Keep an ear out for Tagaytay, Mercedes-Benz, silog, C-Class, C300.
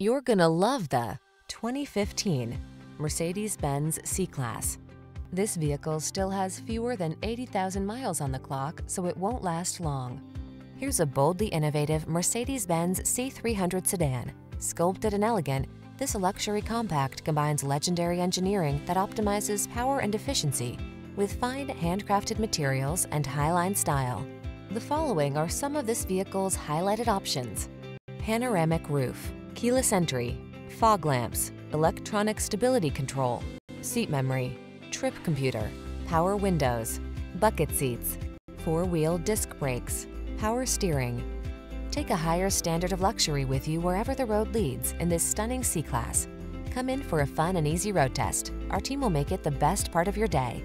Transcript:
You're gonna love the 2015 Mercedes-Benz C-Class. This vehicle still has fewer than 80,000 miles on the clock, so it won't last long. Here's a boldly innovative Mercedes-Benz C300 sedan. Sculpted and elegant, this luxury compact combines legendary engineering that optimizes power and efficiency with fine handcrafted materials and highline style. The following are some of this vehicle's highlighted options: panoramic roof, keyless entry, fog lamps, electronic stability control, seat memory, trip computer, power windows, bucket seats, four-wheel disc brakes, power steering. Take a higher standard of luxury with you wherever the road leads in this stunning C-Class. Come in for a fun and easy road test. Our team will make it the best part of your day.